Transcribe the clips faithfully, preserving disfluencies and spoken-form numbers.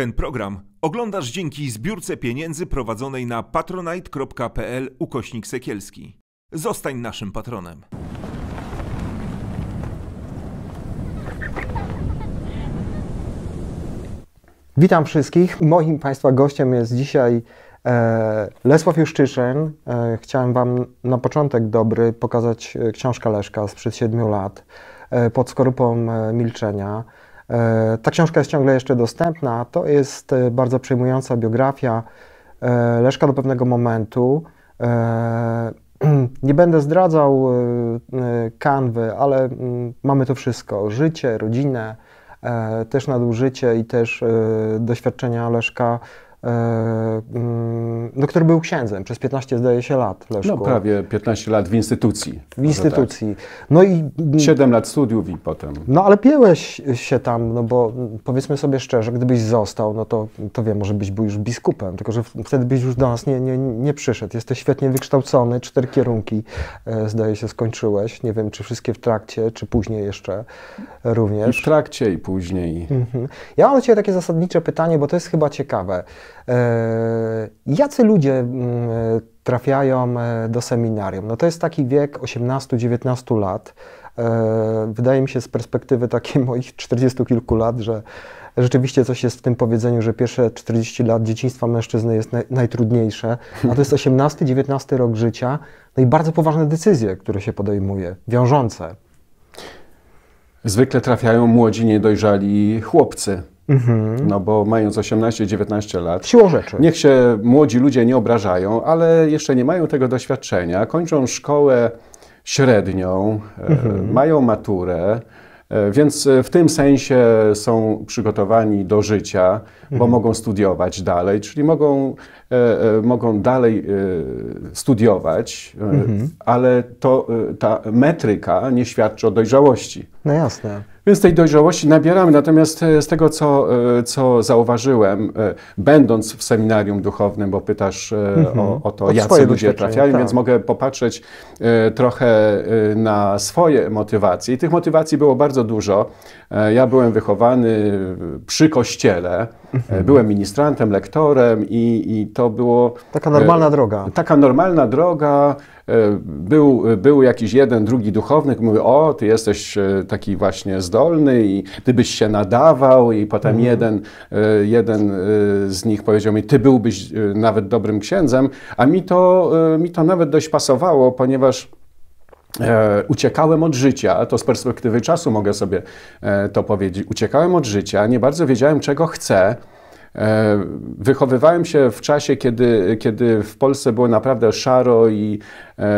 Ten program oglądasz dzięki zbiórce pieniędzy prowadzonej na patronite.pl ukośnik Sekielski. Zostań naszym patronem. Witam wszystkich. Moim Państwa gościem jest dzisiaj e, Lesław Juszczyszyn. E, chciałem Wam na początek dobry pokazać książkę Leszka sprzed siedmiu lat e, pod skorupą milczenia. E, ta książka jest ciągle jeszcze dostępna. To jest bardzo przejmująca biografia e, Leszka do pewnego momentu. E, nie będę zdradzał e, kanwy, ale m, mamy to wszystko. Życie, rodzinę. E, też nadużycie i też e, doświadczenia Leszka, e, m, no, który był księdzem przez piętnaście, zdaje się, lat. Leszku. No prawie piętnaście lat w instytucji. W instytucji. Tak. No i siedem lat studiów i potem. No ale piełeś się tam, no bo powiedzmy sobie szczerze, gdybyś został, no to, to wiem, może byś był już biskupem, tylko że wtedy byś już do nas nie, nie, nie przyszedł. Jesteś świetnie wykształcony, cztery kierunki, e, zdaje się, skończyłeś. Nie wiem, czy wszystkie w trakcie, czy później jeszcze również. I w trakcie i później. Później. Mhm. Ja mam do Ciebie takie zasadnicze pytanie, bo to jest chyba ciekawe. E, jacy ludzie m, trafiają do seminarium? No to jest taki wiek osiemnaście dziewiętnaście lat. E, wydaje mi się z perspektywy takiej moich czterdziestu kilku lat, że rzeczywiście coś jest w tym powiedzeniu, że pierwsze czterdzieści lat dzieciństwa mężczyzny jest naj, najtrudniejsze, a to jest osiemnasty dziewiętnasty rok życia. No i bardzo poważne decyzje, które się podejmuje, wiążące. Zwykle trafiają młodzi, niedojrzali chłopcy, mm-hmm. no bo mając osiemnaście dziewiętnaście lat, siłą rzeczy. Niech się młodzi ludzie nie obrażają, ale jeszcze nie mają tego doświadczenia, kończą szkołę średnią, mm-hmm. e, mają maturę, e, więc w tym sensie są przygotowani do życia, mm-hmm. bo mogą studiować dalej, czyli mogą, e, e, mogą dalej e, studiować, e, mm-hmm. ale to, e, ta metryka nie świadczy o dojrzałości. No jasne. Więc tej dojrzałości nabieramy. Natomiast z tego, co, co zauważyłem, będąc w seminarium duchownym, bo pytasz mm-hmm. o, o to, Od jacy ludzie trafiają, tak. Więc mogę popatrzeć trochę na swoje motywacje. I tych motywacji było bardzo dużo. Ja byłem wychowany przy kościele, mm-hmm. byłem ministrantem, lektorem i, i to było... Taka normalna droga. Taka normalna droga. Był, był jakiś jeden, drugi duchownik, mówił, o, ty jesteś taki właśnie zdolny i ty byś się nadawał i potem mm. jeden, jeden z nich powiedział mi, ty byłbyś nawet dobrym księdzem, a mi to, mi to nawet dość pasowało, ponieważ E, uciekałem od życia, to z perspektywy czasu mogę sobie e, to powiedzieć, uciekałem od życia, nie bardzo wiedziałem, czego chcę. Wychowywałem się w czasie, kiedy, kiedy w Polsce było naprawdę szaro i,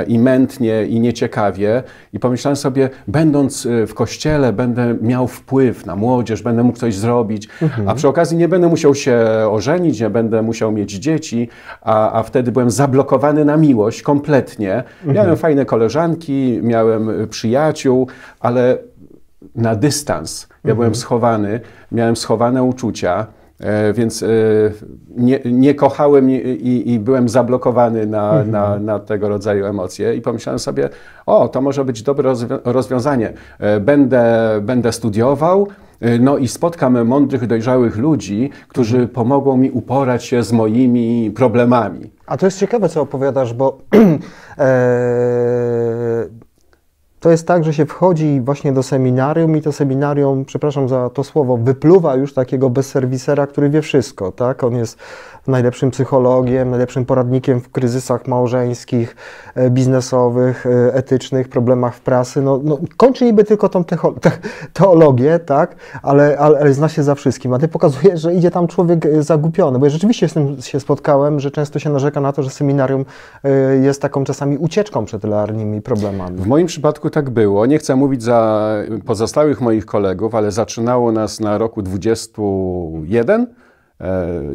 i mętnie i nieciekawie i pomyślałem sobie, będąc w kościele będę miał wpływ na młodzież, będę mógł coś zrobić, mhm. a przy okazji nie będę musiał się ożenić, nie będę musiał mieć dzieci, a, a wtedy byłem zablokowany na miłość kompletnie. Miałem mhm. fajne koleżanki, miałem przyjaciół, ale na dystans. Ja mhm. byłem schowany, miałem schowane uczucia. Więc nie, nie kochałem i, i, i byłem zablokowany na, mhm. na, na tego rodzaju emocje i pomyślałem sobie, o, to może być dobre rozwiązanie. Będę, będę studiował, no i spotkam mądrych, dojrzałych ludzi, którzy mhm. pomogą mi uporać się z moimi problemami. A to jest ciekawe, co opowiadasz, bo e... to jest tak, że się wchodzi właśnie do seminarium i to seminarium, przepraszam za to słowo, wypluwa już takiego bezserwisera, który wie wszystko, tak? On jest najlepszym psychologiem, najlepszym poradnikiem w kryzysach małżeńskich, biznesowych, etycznych, problemach w pracy. No, no, kończy niby tylko tą teologię, tak? Ale, ale, ale zna się za wszystkim. A ty pokazujesz, że idzie tam człowiek zagubiony, bo ja rzeczywiście z tym się spotkałem, że często się narzeka na to, że seminarium jest taką czasami ucieczką przed realnymi problemami. W moim przypadku tak było. Nie chcę mówić za pozostałych moich kolegów, ale zaczynało nas na roku dwudziestym pierwszym.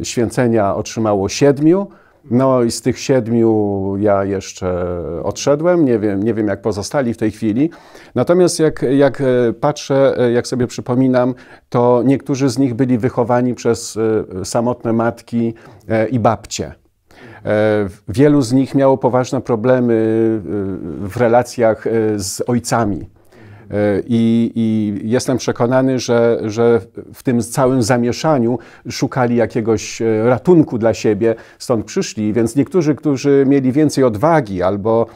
Święcenia otrzymało siedmiu, no i z tych siedmiu ja jeszcze odszedłem, nie wiem, nie wiem jak pozostali w tej chwili. Natomiast jak, jak patrzę, jak sobie przypominam, to niektórzy z nich byli wychowani przez samotne matki i babcie. Wielu z nich miało poważne problemy w relacjach z ojcami. I, i jestem przekonany, że, że w tym całym zamieszaniu szukali jakiegoś ratunku dla siebie, stąd przyszli. Więc niektórzy, którzy mieli więcej odwagi albo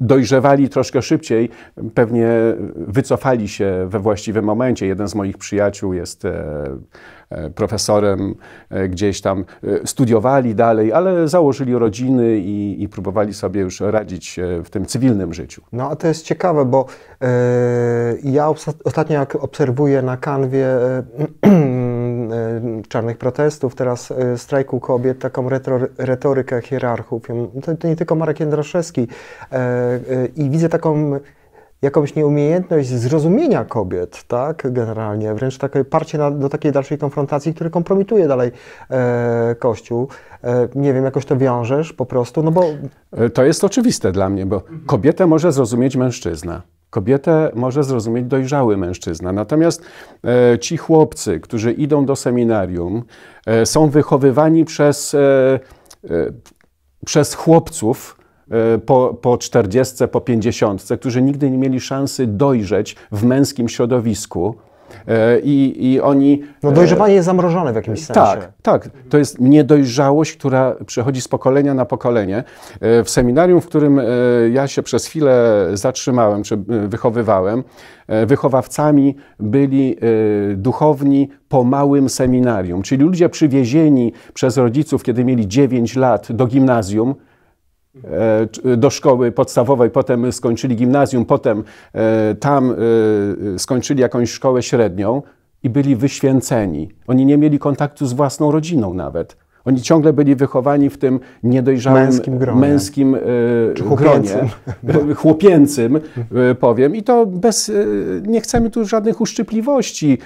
dojrzewali troszkę szybciej, pewnie wycofali się we właściwym momencie. Jeden z moich przyjaciół jest profesorem gdzieś tam, studiowali dalej, ale założyli rodziny i, i próbowali sobie już radzić w tym cywilnym życiu. No a to jest ciekawe, bo yy, ja ostatnio jak obserwuję na kanwie yy, czarnych protestów, teraz yy, strajku kobiet, taką retorykę hierarchów, to, to nie tylko Marek Jędraszewski, yy, yy, i widzę taką jakąś nieumiejętność zrozumienia kobiet, tak, generalnie, wręcz takie parcie na, do takiej dalszej konfrontacji, które kompromituje dalej e, Kościół. E, nie wiem, jakoś to wiążesz po prostu, no bo... To jest oczywiste dla mnie, bo kobietę może zrozumieć mężczyzna. Kobietę może zrozumieć dojrzały mężczyzna. Natomiast e, ci chłopcy, którzy idą do seminarium, e, są wychowywani przez, e, e, przez chłopców, po, po czterdziestce, po pięćdziesiątce, którzy nigdy nie mieli szansy dojrzeć w męskim środowisku. I, i oni... No dojrzewanie jest zamrożone w jakimś sensie. Tak, tak. To jest niedojrzałość, która przechodzi z pokolenia na pokolenie. W seminarium, w którym ja się przez chwilę zatrzymałem, czy wychowywałem, wychowawcami byli duchowni po małym seminarium, czyli ludzie przywiezieni przez rodziców, kiedy mieli dziewięć lat do gimnazjum, do szkoły podstawowej, potem skończyli gimnazjum, potem tam skończyli jakąś szkołę średnią i byli wyświęceni. Oni nie mieli kontaktu z własną rodziną nawet. Oni ciągle byli wychowani w tym niedojrzałym, męskim gronie, męskim, czy chłopięcym, gronie, chłopięcym powiem. I to bez, nie chcemy tu żadnych uszczypliwości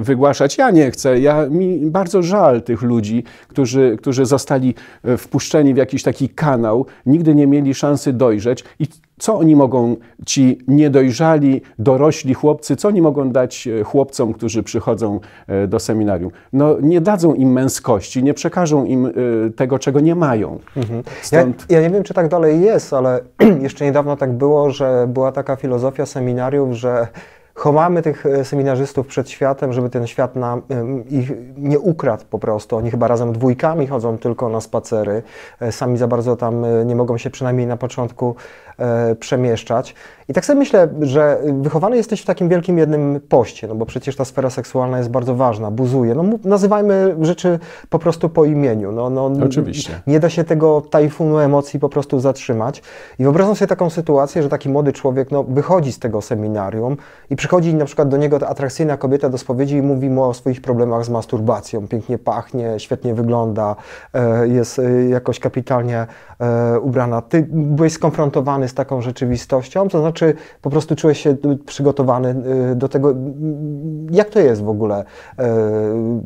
wygłaszać. Ja nie chcę. Ja, mi bardzo żal tych ludzi, którzy, którzy zostali wpuszczeni w jakiś taki kanał, nigdy nie mieli szansy dojrzeć. I co oni mogą, ci niedojrzali, dorośli chłopcy, co oni mogą dać chłopcom, którzy przychodzą do seminarium? No nie dadzą im męskości, nie przekażą im tego, czego nie mają. Mhm. Stąd... Ja, ja nie wiem, czy tak dalej jest, ale jeszcze niedawno tak było, że była taka filozofia seminariów, że chowamy tych seminarzystów przed światem, żeby ten świat nam, ich nie ukradł po prostu. Oni chyba razem dwójkami chodzą tylko na spacery. Sami za bardzo tam nie mogą się przynajmniej na początku przemieszczać. I tak sobie myślę, że wychowany jesteś w takim wielkim jednym poście, no bo przecież ta sfera seksualna jest bardzo ważna, buzuje. No nazywajmy rzeczy po prostu po imieniu. No, no, oczywiście. Nie da się tego tajfunu emocji po prostu zatrzymać. I wyobrażam sobie taką sytuację, że taki młody człowiek no, wychodzi z tego seminarium i przychodzi na przykład do niego ta atrakcyjna kobieta do spowiedzi i mówi mu o swoich problemach z masturbacją. Pięknie pachnie, świetnie wygląda, jest jakoś kapitalnie ubrana. Ty byłeś skonfrontowany z taką rzeczywistością, to znaczy po prostu czułeś się przygotowany do tego, jak to jest w ogóle,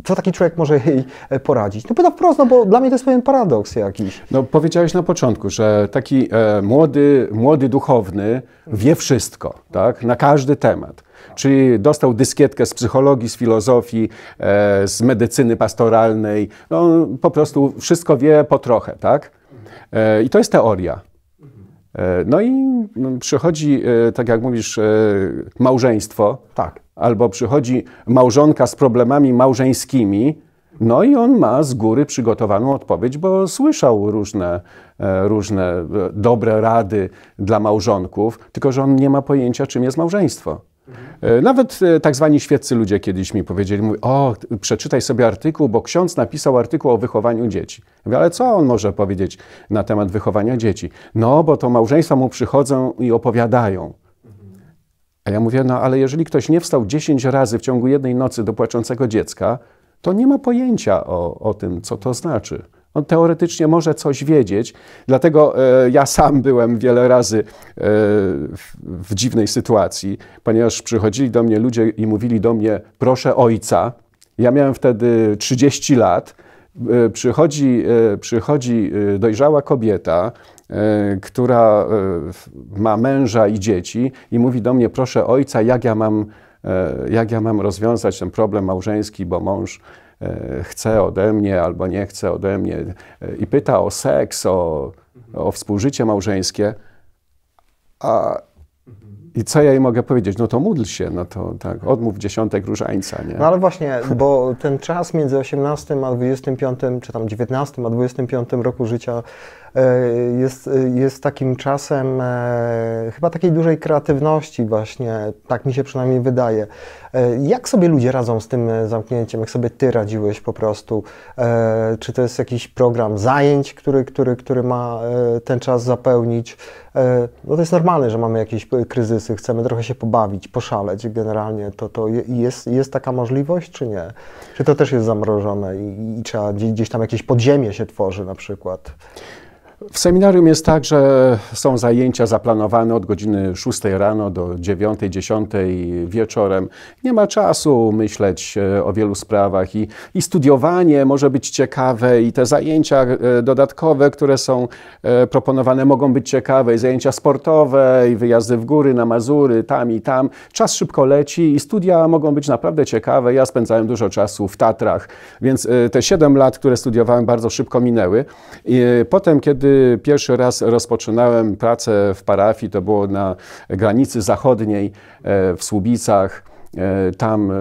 co taki człowiek może jej poradzić. No pyta wprost, no bo dla mnie to jest pewien paradoks jakiś. No powiedziałeś na początku, że taki e, młody, młody duchowny wie wszystko, tak, na każdy temat. Czyli dostał dyskietkę z psychologii, z filozofii, e, z medycyny pastoralnej, no po prostu wszystko wie po trochę, tak? E, I to jest teoria. No i przychodzi, tak jak mówisz, małżeństwo, tak, albo przychodzi małżonka z problemami małżeńskimi, no i on ma z góry przygotowaną odpowiedź, bo słyszał różne, różne dobre rady dla małżonków, tylko że on nie ma pojęcia, czym jest małżeństwo. Nawet tak zwani świeccy ludzie kiedyś mi powiedzieli, mówi, o, przeczytaj sobie artykuł, bo ksiądz napisał artykuł o wychowaniu dzieci. Mówię, ale co on może powiedzieć na temat wychowania dzieci? No, bo to małżeństwa mu przychodzą i opowiadają. A ja mówię, no ale jeżeli ktoś nie wstał dziesięć razy w ciągu jednej nocy do płaczącego dziecka, to nie ma pojęcia o, o tym, co to znaczy. On teoretycznie może coś wiedzieć, dlatego e, ja sam byłem wiele razy e, w, w dziwnej sytuacji, ponieważ przychodzili do mnie ludzie i mówili do mnie, proszę ojca. Ja miałem wtedy trzydzieści lat. E, przychodzi, e, przychodzi dojrzała kobieta, e, która e, ma męża i dzieci i mówi do mnie, proszę ojca, jak ja mam, e, jak ja mam rozwiązać ten problem małżeński, bo mąż chce ode mnie albo nie chce ode mnie i pyta o seks, o, o współżycie małżeńskie, a I co ja jej mogę powiedzieć? No to módl się, no to tak, odmów dziesiątek różańca, nie? No ale właśnie, bo ten czas między osiemnastym a dwudziestym piątym, czy tam dziewiętnastym a dwudziestym piątym roku życia jest, jest takim czasem chyba takiej dużej kreatywności właśnie, tak mi się przynajmniej wydaje. Jak sobie ludzie radzą z tym zamknięciem? Jak sobie ty radziłeś po prostu? Czy to jest jakiś program zajęć, który, który, który ma ten czas zapełnić? No to jest normalne, że mamy jakieś kryzysy, chcemy trochę się pobawić, poszaleć generalnie. To, to jest, jest taka możliwość, czy nie? Czy to też jest zamrożone i, i trzeba gdzieś tam jakieś podziemie się tworzy na przykład? W seminarium jest tak, że są zajęcia zaplanowane od godziny szóstej rano do dziewiątej, dziesiątej wieczorem. Nie ma czasu myśleć o wielu sprawach i, i studiowanie może być ciekawe i te zajęcia dodatkowe, które są proponowane, mogą być ciekawe. I zajęcia sportowe i wyjazdy w góry, na Mazury, tam i tam. Czas szybko leci i studia mogą być naprawdę ciekawe. Ja spędzałem dużo czasu w Tatrach, więc te siedem lat, które studiowałem, bardzo szybko minęły. I potem, kiedy pierwszy raz rozpoczynałem pracę w parafii, to było na granicy zachodniej w Słubicach. Tam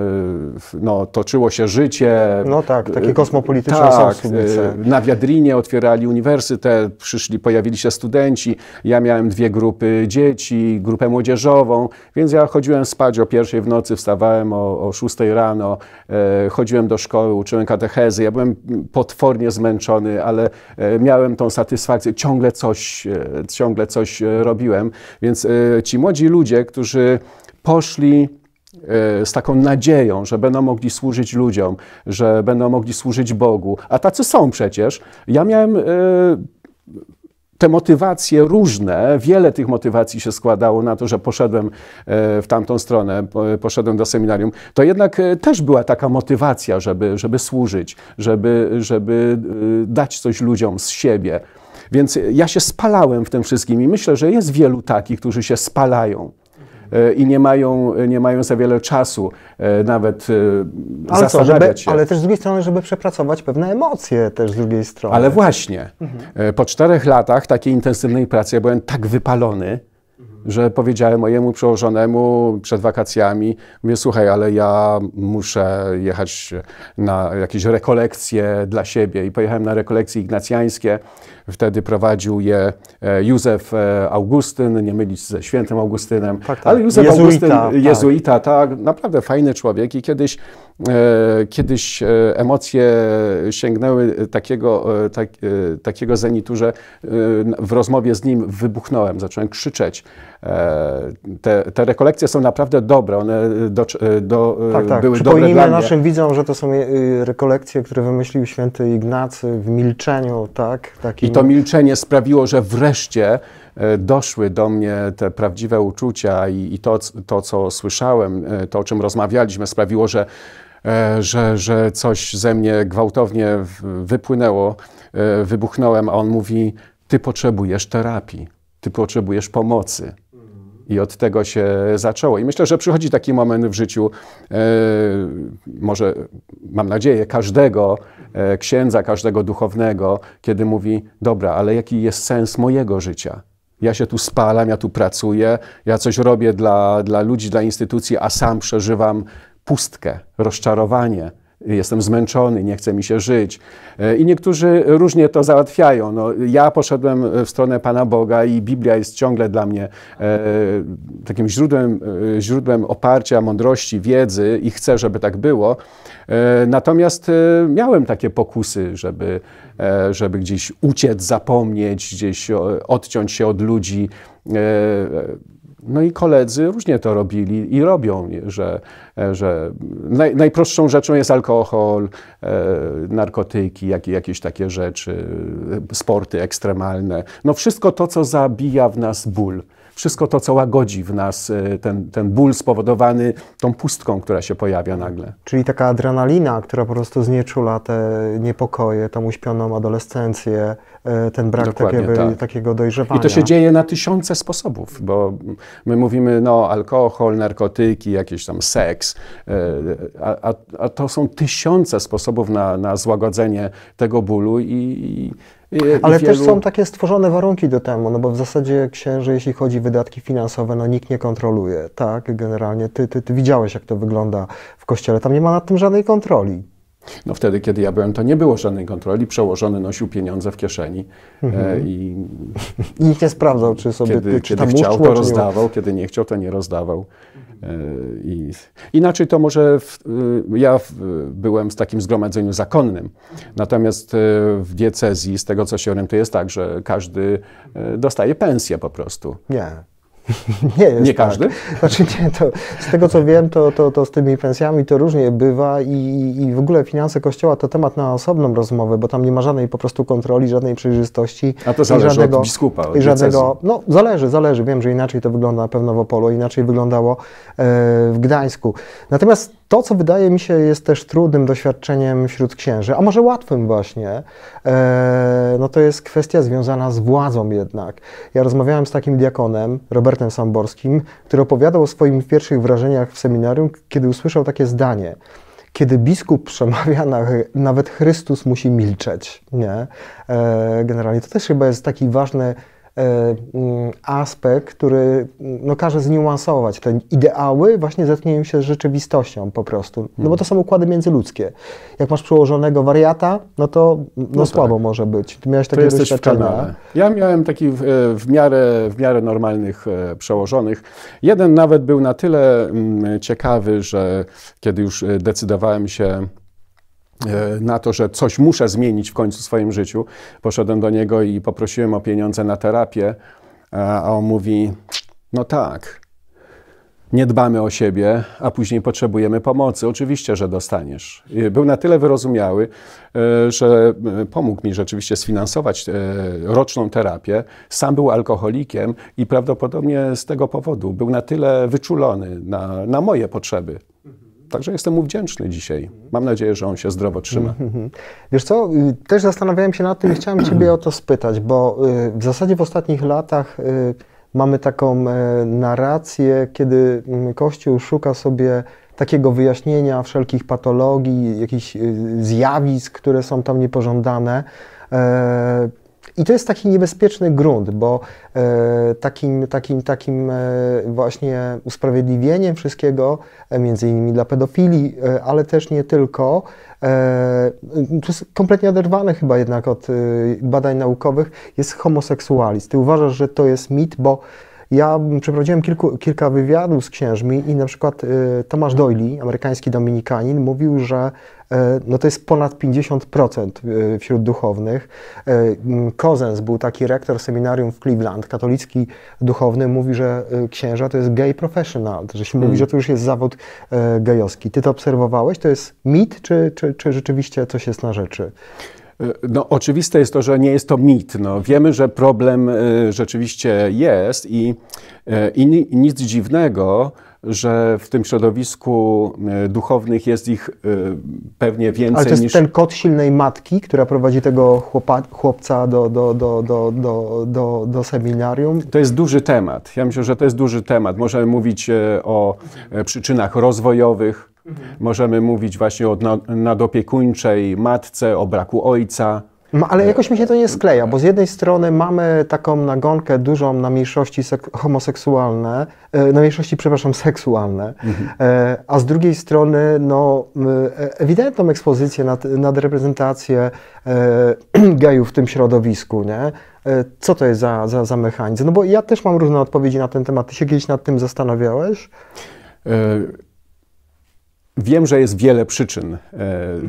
no, toczyło się życie. No tak, takie kosmopolityczne tak, są Słubice. Na Wiadrinie otwierali uniwersytet, przyszli, pojawili się studenci. Ja miałem dwie grupy dzieci, grupę młodzieżową, więc ja chodziłem spać o pierwszej w nocy, wstawałem o, o szóstej rano, chodziłem do szkoły, uczyłem katechezy. Ja byłem potwornie zmęczony, ale miałem tą satysfakcję, ciągle coś, ciągle coś robiłem. Więc ci młodzi ludzie, którzy poszli z taką nadzieją, że będą mogli służyć ludziom, że będą mogli służyć Bogu. A tacy są przecież. Ja miałem y, te motywacje różne. Wiele tych motywacji się składało na to, że poszedłem y, w tamtą stronę, poszedłem do seminarium. To jednak y, też była taka motywacja, żeby, żeby służyć, żeby, żeby y, dać coś ludziom z siebie. Więc ja się spalałem w tym wszystkim i myślę, że jest wielu takich, którzy się spalają i nie mają, nie mają za wiele czasu nawet ale zastanawiać co, żeby, się. Ale też z drugiej strony, żeby przepracować pewne emocje też z drugiej strony. Ale właśnie, mhm. po czterech latach takiej intensywnej pracy ja byłem tak wypalony, że powiedziałem mojemu przełożonemu przed wakacjami, mówię, słuchaj, ale ja muszę jechać na jakieś rekolekcje dla siebie. I pojechałem na rekolekcje ignacjańskie. Wtedy prowadził je Józef Augustyn, nie mylić ze świętym Augustynem. Tak, tak. Ale Józef jezuita, Augustyn, jezuita, tak. tak, naprawdę fajny człowiek. I kiedyś, e, kiedyś emocje sięgnęły takiego, tak, e, takiego zenitu, że e, w rozmowie z nim wybuchnąłem, zacząłem krzyczeć. Te, te rekolekcje są naprawdę dobre, one do, do, tak, tak. były dobre dla mnie. Przypomnijmy naszym widzom, że to są rekolekcje, które wymyślił święty Ignacy w milczeniu, tak? Takim... I to milczenie sprawiło, że wreszcie doszły do mnie te prawdziwe uczucia i, i to, to, co słyszałem, to, o czym rozmawialiśmy, sprawiło, że Że, że coś ze mnie gwałtownie wypłynęło, wybuchnąłem, a on mówi, ty potrzebujesz terapii. Ty potrzebujesz pomocy. I od tego się zaczęło. I myślę, że przychodzi taki moment w życiu, e, może, mam nadzieję, każdego e, księdza, każdego duchownego, kiedy mówi, dobra, ale jaki jest sens mojego życia? Ja się tu spalam, ja tu pracuję, ja coś robię dla, dla ludzi, dla instytucji, a sam przeżywam pustkę, rozczarowanie. Jestem zmęczony, nie chce mi się żyć. I niektórzy różnie to załatwiają. No, ja poszedłem w stronę Pana Boga i Biblia jest ciągle dla mnie e, takim źródłem, e, źródłem oparcia, mądrości, wiedzy i chcę, żeby tak było. E, natomiast e, miałem takie pokusy, żeby, e, żeby gdzieś uciec, zapomnieć, gdzieś odciąć się od ludzi. E, No i koledzy różnie to robili i robią, że, że naj, najprostszą rzeczą jest alkohol, e, narkotyki, jak, jakieś takie rzeczy, sporty ekstremalne. No wszystko to, co zabija w nas ból. Wszystko to, co łagodzi w nas ten, ten ból spowodowany tą pustką, która się pojawia nagle. Czyli taka adrenalina, która po prostu znieczula te niepokoje, tą uśpioną adolescencję, ten brak takiego, tak. takiego dojrzewania. I to się dzieje na tysiące sposobów, bo my mówimy, no, alkohol, narkotyki, jakiś tam seks, a, a, a to są tysiące sposobów na, na złagodzenie tego bólu i, i Ale wielu... też są takie stworzone warunki do temu, no bo w zasadzie księży, jeśli chodzi o wydatki finansowe, no nikt nie kontroluje, tak? Generalnie ty, ty, ty widziałeś, jak to wygląda w kościele, tam nie ma nad tym żadnej kontroli. No wtedy, kiedy ja byłem, to nie było żadnej kontroli. Przełożony nosił pieniądze w kieszeni. Mhm. I nikt nie sprawdzał, czy sobie kiedy, czy tam kiedy chciał, to rozdawał, kiedy nie chciał, to nie rozdawał. I inaczej to może w, ja w, byłem w takim zgromadzeniu zakonnym, natomiast w diecezji, z tego co się orientuję, jest tak, że każdy dostaje pensję po prostu. Nie. Nie jest nie tak. Każdy? Znaczy nie, to z tego co wiem, to, to, to z tymi pensjami to różnie bywa i, i w ogóle finanse Kościoła to temat na osobną rozmowę, bo tam nie ma żadnej po prostu kontroli, żadnej przejrzystości. A to zależy żadnego, od biskupa, od żadnego, no zależy, zależy. Wiem, że inaczej to wygląda na pewno w Opolu, inaczej wyglądało w Gdańsku. Natomiast to, co wydaje mi się jest też trudnym doświadczeniem wśród księży, a może łatwym właśnie, no to jest kwestia związana z władzą jednak. Ja rozmawiałem z takim diakonem, Robertem Samborskim, który opowiadał o swoich pierwszych wrażeniach w seminarium, kiedy usłyszał takie zdanie. Kiedy biskup przemawia, nawet Chrystus musi milczeć. Nie? Generalnie to też chyba jest taki ważny aspekt, który no, każe zniuansować te ideały, właśnie zetknięją się z rzeczywistością po prostu. No bo to są układy międzyludzkie. Jak masz przełożonego wariata, no to no, no słabo tak. może być. Ty miałeś takie doświadczenia. Ja miałem takich w, w, miarę, w miarę normalnych przełożonych. Jeden nawet był na tyle ciekawy, że kiedy już decydowałem się na to, że coś muszę zmienić w końcu w swoim życiu. Poszedłem do niego i poprosiłem o pieniądze na terapię, a on mówi, no tak, nie dbamy o siebie, a później potrzebujemy pomocy. Oczywiście, że dostaniesz. Był na tyle wyrozumiały, że pomógł mi rzeczywiście sfinansować roczną terapię. Sam był alkoholikiem i prawdopodobnie z tego powodu był na tyle wyczulony na, na moje potrzeby. Także jestem mu wdzięczny dzisiaj. Mam nadzieję, że on się zdrowo trzyma. Wiesz co, też zastanawiałem się nad tym i chciałem Ciebie o to spytać, bo w zasadzie w ostatnich latach mamy taką narrację, kiedy Kościół szuka sobie takiego wyjaśnienia wszelkich patologii, jakichś zjawisk, które są tam niepożądane. I to jest taki niebezpieczny grunt, bo e, takim, takim, takim e, właśnie usprawiedliwieniem wszystkiego, e, między innymi dla pedofilii, e, ale też nie tylko, e, to jest kompletnie oderwane chyba jednak od e, badań naukowych, jest homoseksualizm. Ty uważasz, że to jest mit, bo ja przeprowadziłem kilku, kilka wywiadów z księżmi i na przykład e, Tomasz Doyle, amerykański dominikanin, mówił, że no to jest ponad pięćdziesiąt procent wśród duchownych. Kozens był taki rektor seminarium w Cleveland, katolicki duchowny, mówi, że księża to jest gay professional, że się hmm. mówi, że to już jest zawód gejowski. Ty to obserwowałeś? To jest mit, czy, czy, czy rzeczywiście coś jest na rzeczy? No, oczywiste jest to, że nie jest to mit. No, wiemy, że problem rzeczywiście jest i, i nic dziwnego, że w tym środowisku duchownych jest ich pewnie więcej niż... Ale to jest niż... ten kot silnej matki, która prowadzi tego chłopa, chłopca do, do, do, do, do, do, do seminarium? To jest duży temat. Ja myślę, że to jest duży temat. Możemy mówić o przyczynach rozwojowych, mhm. możemy mówić właśnie o nadopiekuńczej matce, o braku ojca. Ale jakoś mi się to nie skleja, bo z jednej strony mamy taką nagonkę dużą na mniejszości homoseksualne, na mniejszości, przepraszam, seksualne, mhm. a z drugiej strony no, ewidentną ekspozycję nad, nad reprezentację gejów w tym środowisku, nie? Co to jest za, za, za mechanizm? No bo ja też mam różne odpowiedzi na ten temat. Ty się kiedyś nad tym zastanawiałeś? Wiem, że jest wiele przyczyn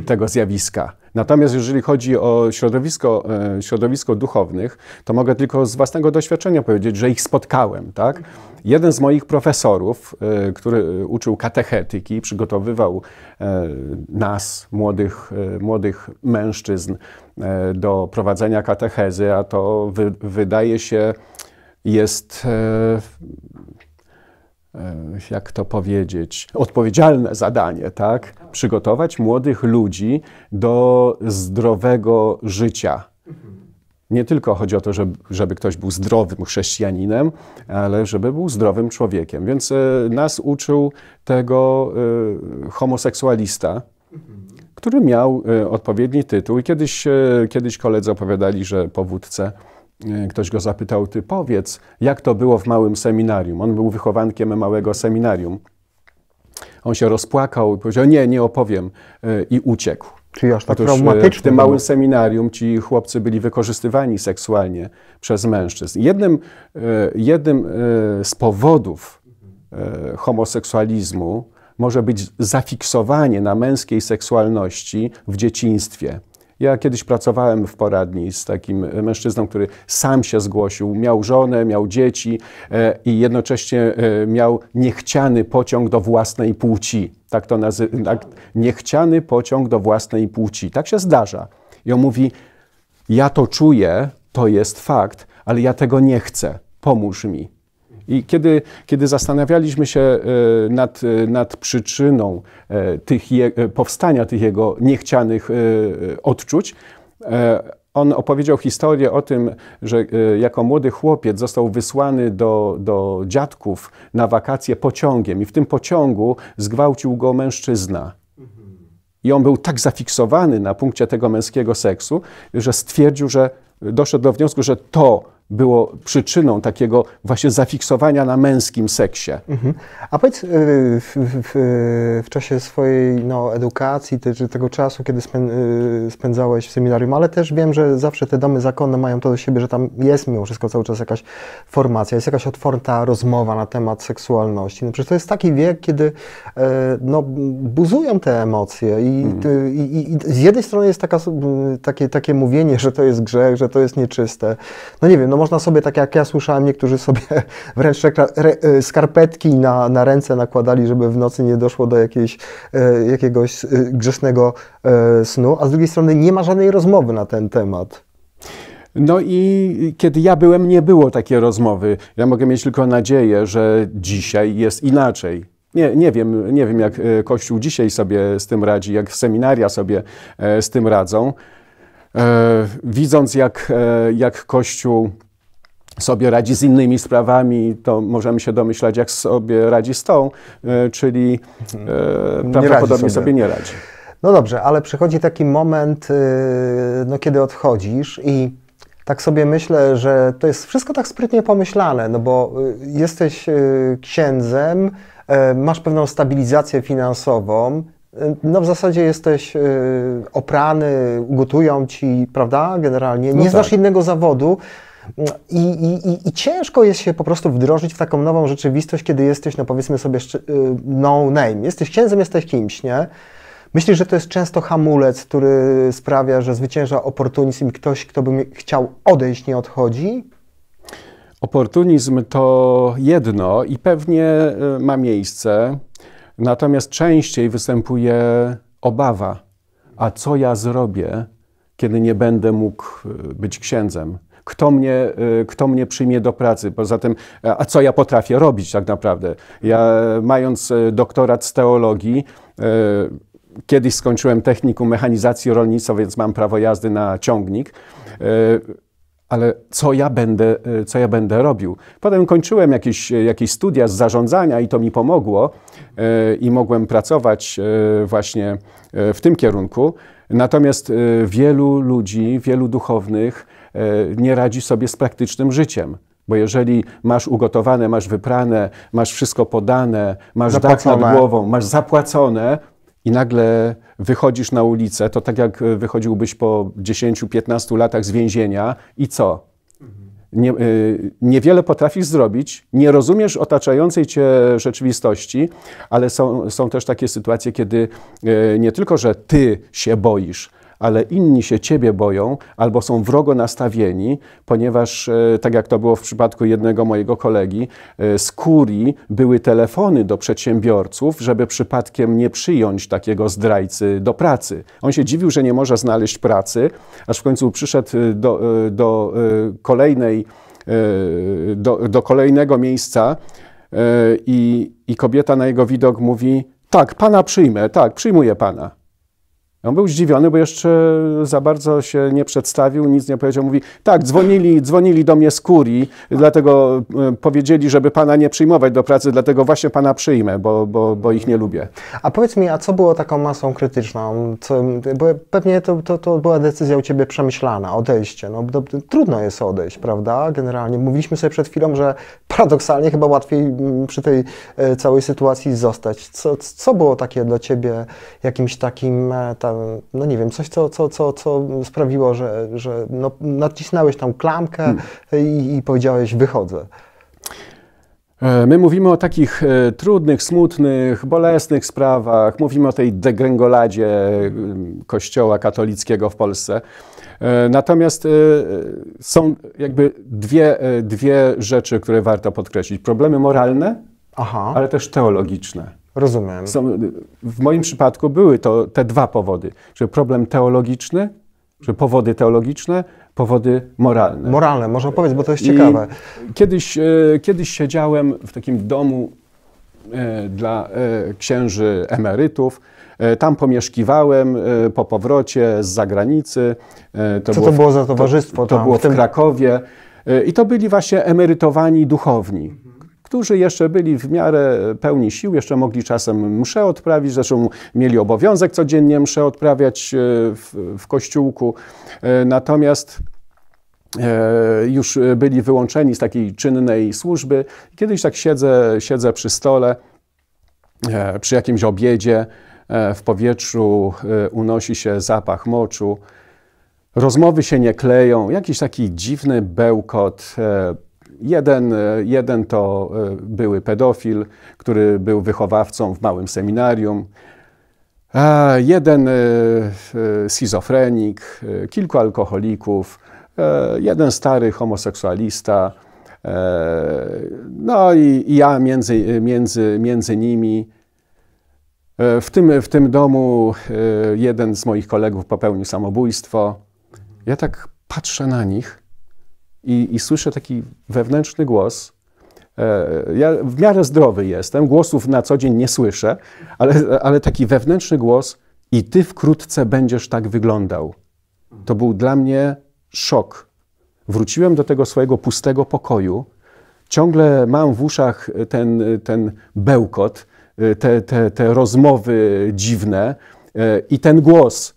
tego zjawiska. Natomiast jeżeli chodzi o środowisko, środowisko duchownych, to mogę tylko z własnego doświadczenia powiedzieć, że ich spotkałem. Tak? Jeden z moich profesorów, który uczył katechetyki, przygotowywał nas, młodych, młodych mężczyzn, do prowadzenia katechezy, a to wy, wydaje się jest... jak to powiedzieć, odpowiedzialne zadanie, tak? Przygotować młodych ludzi do zdrowego życia. Nie tylko chodzi o to, żeby, żeby ktoś był zdrowym chrześcijaninem, ale żeby był zdrowym człowiekiem. Więc nas uczył tego homoseksualista, który miał odpowiedni tytuł. I kiedyś, kiedyś koledzy opowiadali, że po wódce ktoś go zapytał: ty powiedz, jak to było w małym seminarium. On był wychowankiem małego seminarium. On się rozpłakał i powiedział: nie, nie opowiem, i uciekł. Czyli aż tak traumatyczne. W tym małym seminarium ci chłopcy byli wykorzystywani seksualnie przez mężczyzn. Jednym, jednym z powodów homoseksualizmu może być zafiksowanie na męskiej seksualności w dzieciństwie. Ja kiedyś pracowałem w poradni z takim mężczyzną, który sam się zgłosił. Miał żonę, miał dzieci i jednocześnie miał niechciany pociąg do własnej płci. Tak to nazywa. Tak, niechciany pociąg do własnej płci. Tak się zdarza. I on mówi: ja to czuję, to jest fakt, ale ja tego nie chcę. Pomóż mi. I kiedy, kiedy zastanawialiśmy się nad, nad przyczyną tych je, powstania tych jego niechcianych odczuć, on opowiedział historię o tym, że jako młody chłopiec został wysłany do, do dziadków na wakacje pociągiem i w tym pociągu zgwałcił go mężczyzna. I on był tak zafiksowany na punkcie tego męskiego seksu, że stwierdził, że doszedł do wniosku, że to było przyczyną takiego właśnie zafiksowania na męskim seksie. Mhm. A powiedz, w, w, w czasie swojej no, edukacji, te, tego czasu, kiedy spędzałeś w seminarium, ale też wiem, że zawsze te domy zakonne mają to do siebie, że tam jest mimo wszystko cały czas jakaś formacja, jest jakaś otwarta rozmowa na temat seksualności. No przecież to jest taki wiek, kiedy no, buzują te emocje i, mhm. i, i, i z jednej strony jest taka, takie, takie mówienie, że to jest grzech, że to jest nieczyste. No nie wiem, no można sobie, tak jak ja słyszałem, niektórzy sobie wręcz skarpetki na, na ręce nakładali, żeby w nocy nie doszło do jakiejś, jakiegoś grzesznego snu, a z drugiej strony nie ma żadnej rozmowy na ten temat. No i kiedy ja byłem, nie było takiej rozmowy. Ja mogę mieć tylko nadzieję, że dzisiaj jest inaczej. Nie, nie wiem, nie wiem, jak Kościół dzisiaj sobie z tym radzi, jak seminaria sobie z tym radzą. Widząc, jak, jak Kościół sobie radzi z innymi sprawami, to możemy się domyślać, jak sobie radzi z tą, czyli nie prawdopodobnie sobie. sobie nie radzi. No dobrze, ale przychodzi taki moment, no, kiedy odchodzisz i tak sobie myślę, że to jest wszystko tak sprytnie pomyślane, no bo jesteś księdzem, masz pewną stabilizację finansową, no w zasadzie jesteś oprany, gotują ci, prawda, generalnie, nie no znasz tak. innego zawodu i, i, i ciężko jest się po prostu wdrożyć w taką nową rzeczywistość, kiedy jesteś, no powiedzmy sobie, no name, jesteś księdzem, jesteś kimś, nie? Myślisz, że to jest często hamulec, który sprawia, że zwycięża oportunizm i ktoś, kto by chciał odejść, nie odchodzi? Oportunizm to jedno i pewnie ma miejsce. Natomiast częściej występuje obawa, a co ja zrobię, kiedy nie będę mógł być księdzem? Kto mnie, kto mnie przyjmie do pracy? Poza tym, a co ja potrafię robić tak naprawdę? Ja, mając doktorat z teologii, kiedyś skończyłem technikum mechanizacji rolnictwa, więc mam prawo jazdy na ciągnik, ale co ja będę, co ja będę robił? Potem kończyłem jakieś, jakieś studia z zarządzania i to mi pomogło i mogłem pracować właśnie w tym kierunku. Natomiast wielu ludzi, wielu duchownych nie radzi sobie z praktycznym życiem. Bo jeżeli masz ugotowane, masz wyprane, masz wszystko podane, masz dach nad głową, masz zapłacone, i nagle wychodzisz na ulicę, to tak jak wychodziłbyś po dziesięciu, piętnastu latach z więzienia i co? Nie, niewiele potrafisz zrobić, nie rozumiesz otaczającej cię rzeczywistości, ale są, są też takie sytuacje, kiedy nie tylko, że ty się boisz, ale inni się ciebie boją albo są wrogo nastawieni, ponieważ, tak jak to było w przypadku jednego mojego kolegi, z kurii były telefony do przedsiębiorców, żeby przypadkiem nie przyjąć takiego zdrajcy do pracy. On się dziwił, że nie może znaleźć pracy, aż w końcu przyszedł do, do, kolejnej, do, do kolejnego miejsca i, i kobieta na jego widok mówi: tak, pana przyjmę, tak, przyjmuję pana. On był zdziwiony, bo jeszcze za bardzo się nie przedstawił, nic nie powiedział. Mówi, tak, dzwonili, dzwonili do mnie z kurii, dlatego powiedzieli, żeby pana nie przyjmować do pracy, dlatego właśnie pana przyjmę, bo, bo, bo ich nie lubię. A powiedz mi, a co było taką masą krytyczną? Co, bo pewnie to, to, to była decyzja u ciebie przemyślana, odejście. No, to, to trudno jest odejść, prawda? Generalnie mówiliśmy sobie przed chwilą, że paradoksalnie chyba łatwiej przy tej całej sytuacji zostać. Co, co było takie dla ciebie jakimś takim... Ta, no nie wiem, coś, co, co, co, co sprawiło, że, że no, nacisnąłeś tą klamkę hmm. i, i powiedziałeś, wychodzę. My mówimy o takich trudnych, smutnych, bolesnych sprawach. Mówimy o tej degrengoladzie kościoła katolickiego w Polsce. Natomiast są jakby dwie, dwie rzeczy, które warto podkreślić. Problemy moralne, Aha. ale też teologiczne. Rozumiem. Są, w moim przypadku były to te dwa powody, że problem teologiczny, że powody teologiczne, powody moralne. Moralne, można powiedzieć, bo to jest I ciekawe. Kiedyś, kiedyś siedziałem w takim domu dla księży emerytów. Tam pomieszkiwałem po powrocie z zagranicy. To Co było to było w, za towarzystwo? To, to było w tym... Krakowie. I to byli właśnie emerytowani duchowni, którzy jeszcze byli w miarę pełni sił, jeszcze mogli czasem mszę odprawić, zresztą mieli obowiązek codziennie mszę odprawiać w, w kościółku, natomiast już byli wyłączeni z takiej czynnej służby. Kiedyś tak siedzę, siedzę przy stole, przy jakimś obiedzie, w powietrzu unosi się zapach moczu, rozmowy się nie kleją, jakiś taki dziwny bełkot. Jeden, jeden to były pedofil, który był wychowawcą w małym seminarium. Jeden schizofrenik, kilku alkoholików, jeden stary homoseksualista. No i ja między, między, między nimi. W tym, w tym domu jeden z moich kolegów popełnił samobójstwo. Ja tak patrzę na nich. I, I słyszę taki wewnętrzny głos. Ja w miarę zdrowy jestem, głosów na co dzień nie słyszę, ale, ale taki wewnętrzny głos i ty wkrótce będziesz tak wyglądał. To był dla mnie szok. Wróciłem do tego swojego pustego pokoju. Ciągle mam w uszach ten, ten bełkot, te, te, te rozmowy dziwne i ten głos.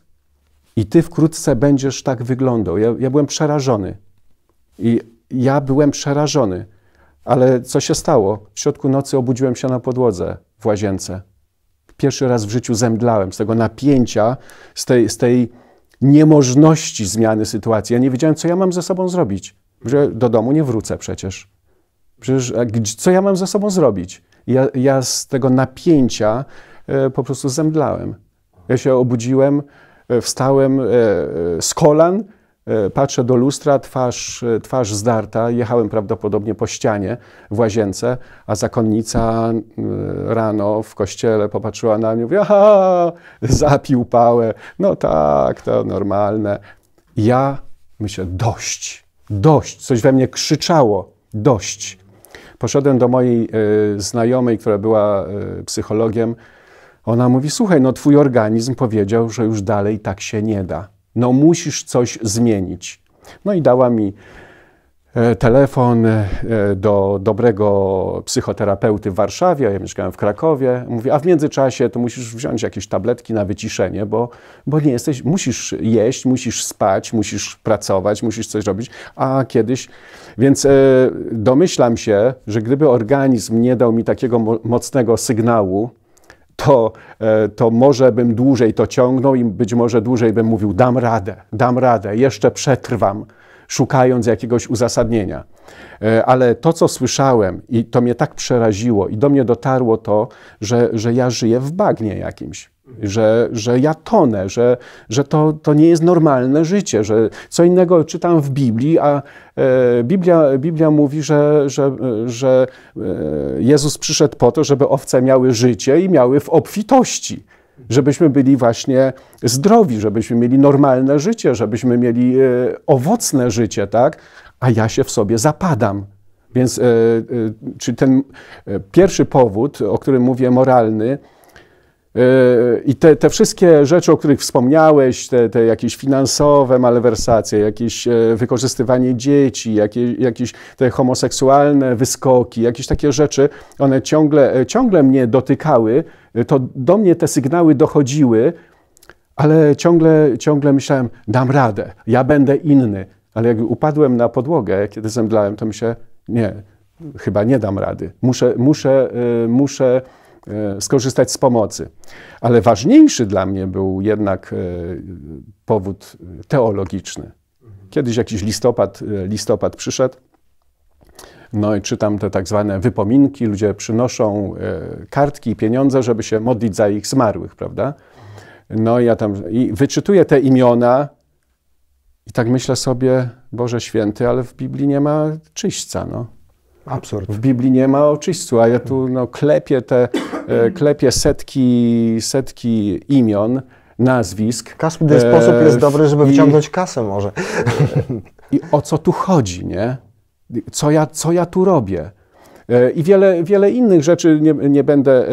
I ty wkrótce będziesz tak wyglądał. Ja, ja byłem przerażony. I ja byłem przerażony, ale co się stało? W środku nocy obudziłem się na podłodze w łazience. Pierwszy raz w życiu zemdlałem z tego napięcia, z tej, z tej niemożności zmiany sytuacji. Ja nie wiedziałem, co ja mam ze sobą zrobić. Do domu nie wrócę przecież. Przecież co ja mam ze sobą zrobić? Ja, ja z tego napięcia e, po prostu zemdlałem. Ja się obudziłem, e, wstałem e, z kolan, patrzę do lustra, twarz, twarz zdarta, jechałem prawdopodobnie po ścianie w łazience, a zakonnica rano w kościele popatrzyła na mnie, mówi, aha, zapił pałę, no tak, to normalne. Ja myślę, dość, dość, coś we mnie krzyczało, dość. Poszedłem do mojej znajomej, która była psychologiem, ona mówi, słuchaj, no twój organizm powiedział, że już dalej tak się nie da. No musisz coś zmienić. No i dała mi telefon do dobrego psychoterapeuty w Warszawie, ja mieszkałem w Krakowie. Mówi, a w międzyczasie to musisz wziąć jakieś tabletki na wyciszenie, bo, bo nie jesteś, musisz jeść, musisz spać, musisz pracować, musisz coś robić, a kiedyś... Więc domyślam się, że gdyby organizm nie dał mi takiego mocnego sygnału, To, to może bym dłużej to ciągnął i być może dłużej bym mówił, dam radę, dam radę, jeszcze przetrwam, szukając jakiegoś uzasadnienia. Ale to, co słyszałem i to mnie tak przeraziło i do mnie dotarło to, że, że ja żyję w bagnie jakimś, że, że ja tonę, że, że to, to nie jest normalne życie, że co innego czytam w Biblii, a e, Biblia, Biblia mówi, że, że, że Jezus przyszedł po to, żeby owce miały życie i miały w obfitości. Żebyśmy byli właśnie zdrowi, żebyśmy mieli normalne życie, żebyśmy mieli owocne życie, tak? A ja się w sobie zapadam. Więc czy ten pierwszy powód, o którym mówię, moralny, I te, te wszystkie rzeczy, o których wspomniałeś, te, te jakieś finansowe malwersacje, jakieś wykorzystywanie dzieci, jakieś, jakieś te homoseksualne wyskoki, jakieś takie rzeczy, one ciągle, ciągle mnie dotykały, to do mnie te sygnały dochodziły, ale ciągle, ciągle myślałem, dam radę, ja będę inny. Ale jak upadłem na podłogę, kiedy zemdlałem, to myślałem, nie, chyba nie dam rady, muszę, muszę, muszę skorzystać z pomocy. Ale ważniejszy dla mnie był jednak powód teologiczny. Kiedyś jakiś listopad, listopad przyszedł, no i czytam te tak zwane wypominki, ludzie przynoszą kartki i pieniądze, żeby się modlić za ich zmarłych, prawda? No i ja tam i wyczytuję te imiona i tak myślę sobie, Boże Święty, ale w Biblii nie ma czyśćca, no. Absurd. W Biblii nie ma o czyśćcu, a ja tu no, klepię, te, klepię setki, setki imion, nazwisk. Każdy sposób jest dobry, żeby i, wyciągnąć kasę może. I o co tu chodzi, nie? Co ja, co ja tu robię? I wiele, wiele innych rzeczy, nie, nie będę